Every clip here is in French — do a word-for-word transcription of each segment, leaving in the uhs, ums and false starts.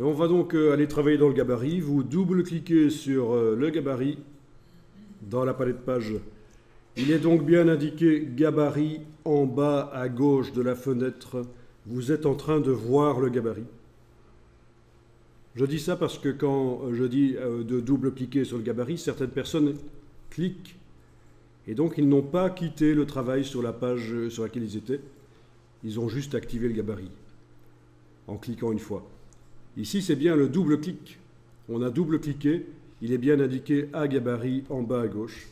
On va donc aller travailler dans le gabarit. Vous double-cliquez sur le gabarit dans la palette page. Il est donc bien indiqué gabarit en bas à gauche de la fenêtre. Vous êtes en train de voir le gabarit. Je dis ça parce que quand je dis de double-cliquer sur le gabarit, certaines personnes cliquent et donc ils n'ont pas quitté le travail sur la page sur laquelle ils étaient. Ils ont juste activé le gabarit en cliquant une fois. Ici, c'est bien le double-clic. On a double-cliqué. Il est bien indiqué à gabarit en bas à gauche.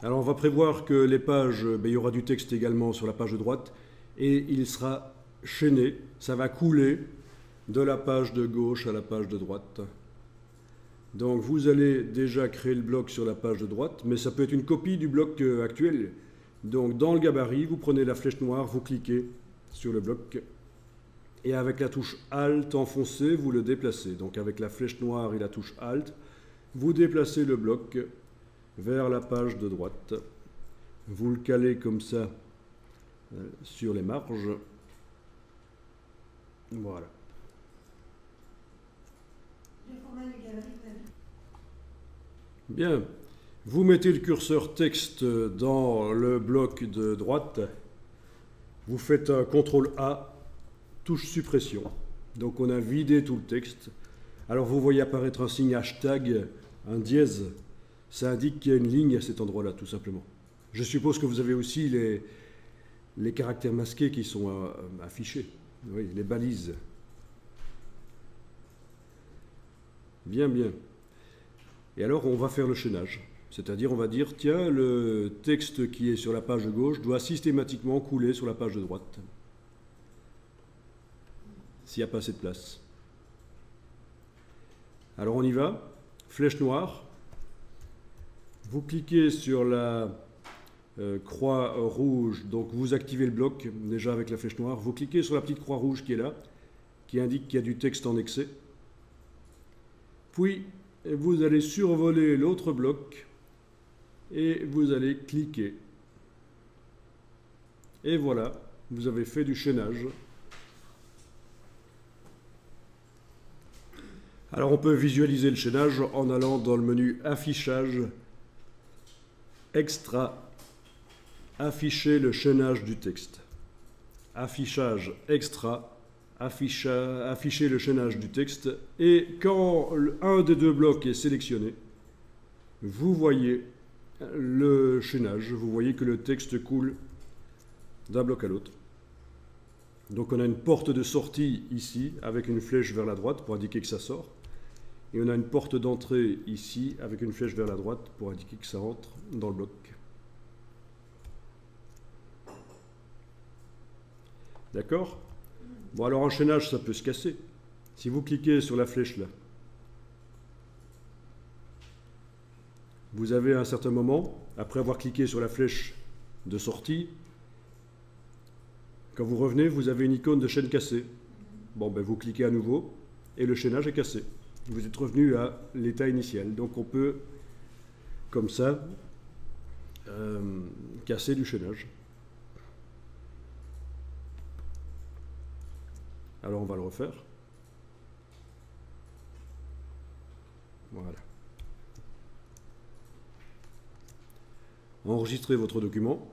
Alors, on va prévoir que les pages, ben, il y aura du texte également sur la page de droite et il sera chaîné. Ça va couler de la page de gauche à la page de droite. Donc, vous allez déjà créer le bloc sur la page de droite, mais ça peut être une copie du bloc actuel. Donc dans le gabarit, vous prenez la flèche noire, vous cliquez sur le bloc et avec la touche Alt enfoncée, vous le déplacez. Donc avec la flèche noire et la touche Alt, vous déplacez le bloc vers la page de droite. Vous le calez comme ça sur les marges. Voilà. Bien. Vous mettez le curseur texte dans le bloc de droite, vous faites un contrôle A, touche suppression. Donc on a vidé tout le texte. Alors vous voyez apparaître un signe hashtag, un dièse. Ça indique qu'il y a une ligne à cet endroit-là, tout simplement. Je suppose que vous avez aussi les, les caractères masqués qui sont affichés, oui, les balises. Bien, bien. Et alors on va faire le chaînage. C'est-à-dire, on va dire, tiens, le texte qui est sur la page de gauche doit systématiquement couler sur la page de droite, s'il n'y a pas assez de place. Alors, on y va. Flèche noire. Vous cliquez sur la euh, croix rouge. Donc, vous activez le bloc, déjà avec la flèche noire. Vous cliquez sur la petite croix rouge qui est là, qui indique qu'il y a du texte en excès. Puis, vous allez survoler l'autre bloc. Et vous allez cliquer. Et voilà, vous avez fait du chaînage. Alors on peut visualiser le chaînage en allant dans le menu affichage, extra, afficher le chaînage du texte. Affichage extra, afficha, afficher le chaînage du texte. Et quand un des deux blocs est sélectionné, vous voyez le chaînage, vous voyez que le texte coule d'un bloc à l'autre. Donc on a une porte de sortie ici avec une flèche vers la droite pour indiquer que ça sort. Et on a une porte d'entrée ici avec une flèche vers la droite pour indiquer que ça entre dans le bloc. D'accord? Bon, alors un chaînage, ça peut se casser. Si vous cliquez sur la flèche là, vous avez à un certain moment, après avoir cliqué sur la flèche de sortie, quand vous revenez, vous avez une icône de chaîne cassée. Bon, ben vous cliquez à nouveau et le chaînage est cassé. Vous êtes revenu à l'état initial. Donc on peut, comme ça, euh, casser du chaînage. Alors on va le refaire. Voilà. Enregistrez votre document.